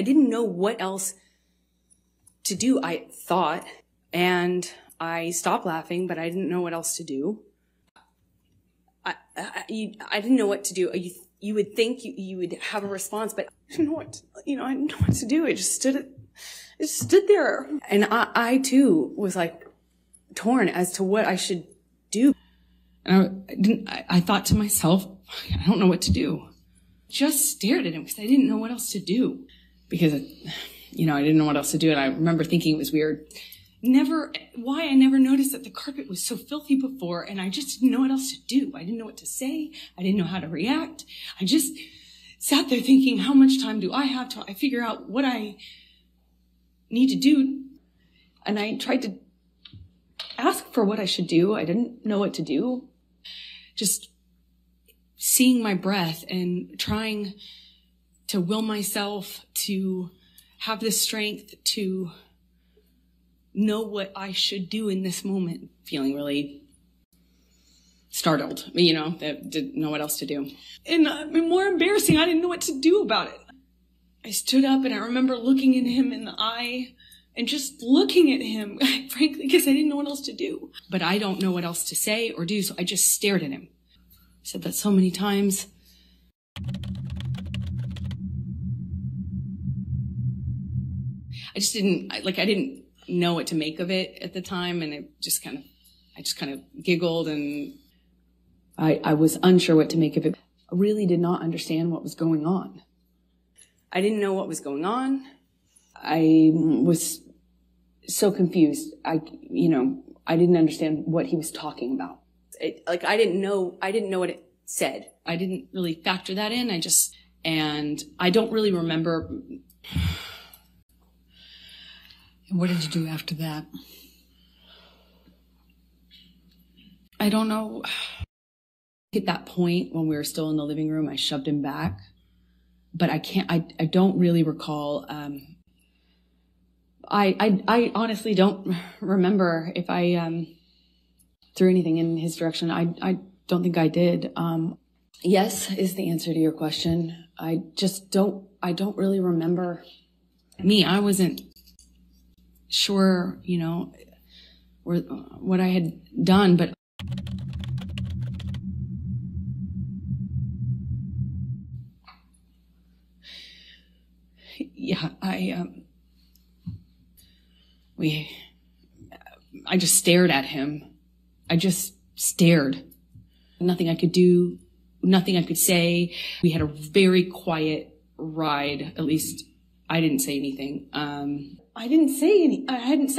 I didn't know what else to do, I thought, and I stopped laughing, but I didn't know what else to do. I didn't know what to do. You would think you would have a response, but I didn't know what to, I didn't know what to do. It just stood there. And I too was like torn as to what I should do. And I thought to myself, I don't know what to do. Just stared at him because I didn't know what else to do. Because, I didn't know what else to do. And I remember thinking it was weird. I never noticed that the carpet was so filthy before, and I just didn't know what else to do. I didn't know what to say. I didn't know how to react. I just sat there thinking, how much time do I have till I figure out what I need to do? And I tried to ask for what I should do. I didn't know what to do. Just seeing my breath and trying to will myself to have the strength to know what I should do in this moment. Feeling really startled, that didn't know what else to do. And more embarrassing, I didn't know what to do about it. I stood up and I remember looking at him in the eye and just looking at him, frankly, because I didn't know what else to do. But I don't know what else to say or do, so I just stared at him. I said that so many times. I didn't know what to make of it at the time, and I just kind of giggled, and I was unsure what to make of it. I really did not understand what was going on. I didn't know what was going on. I was so confused. I didn't understand what he was talking about. I didn't know what it said. I didn't really factor that in. And I don't really remember. What did you do after that? I don't know. At that point, when we were still in the living room, I shoved him back. But I don't really recall. I honestly don't remember if I threw anything in his direction. I don't think I did. Yes is the answer to your question. I don't really remember. I wasn't sure, what I had done, but yeah, I just stared at him. I just stared. Nothing I could do, nothing I could say. We had a very quiet ride, at least I didn't say anything. I hadn't said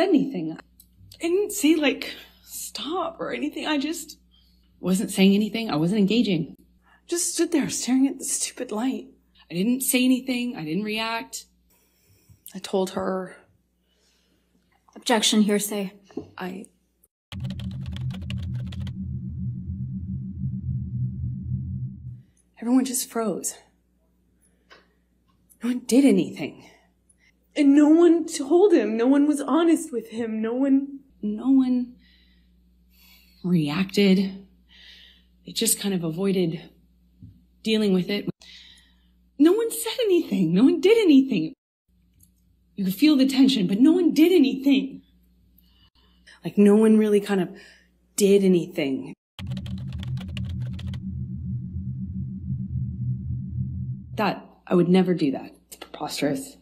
anything. I didn't say stop or anything. I just wasn't saying anything. I wasn't engaging. Just stood there staring at the stupid light. I didn't say anything. I didn't react. I told her. Objection, hearsay. Everyone just froze. No one did anything. And no one told him. No one was honest with him. No one reacted. They just kind of avoided dealing with it. No one said anything. No one did anything. You could feel the tension, but no one did anything. No one really kind of did anything. I would never do that. It's preposterous.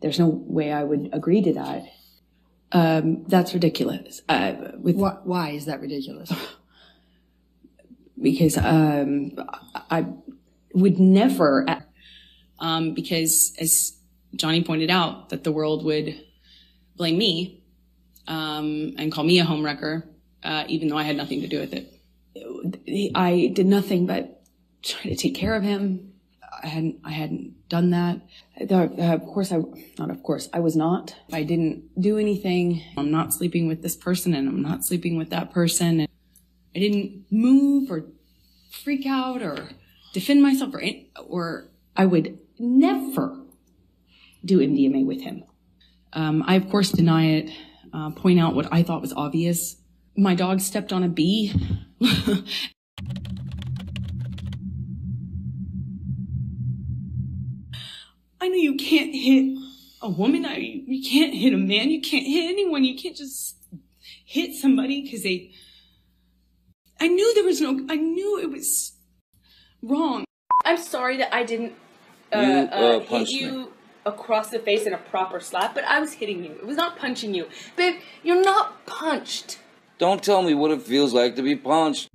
There's no way I would agree to that. That's ridiculous. Why is that ridiculous? Because I would never, because as Johnny pointed out, that the world would blame me and call me a homewrecker, even though I had nothing to do with it. I did nothing but try to take care of him. I hadn't done that. I was not. I didn't do anything. I'm not sleeping with this person and I'm not sleeping with that person. And I didn't move or freak out or defend myself or I would never do MDMA with him. I of course deny it, point out what I thought was obvious. My dog stepped on a bee. know you can't hit a woman, you can't hit a man, you can't hit anyone, you can't just hit somebody because they, I knew there was no, I knew it was wrong. I'm sorry that I didn't hit you across the face in a proper slap, but I was hitting you. It was not punching you. Babe, you're not punched. Don't tell me what it feels like to be punched.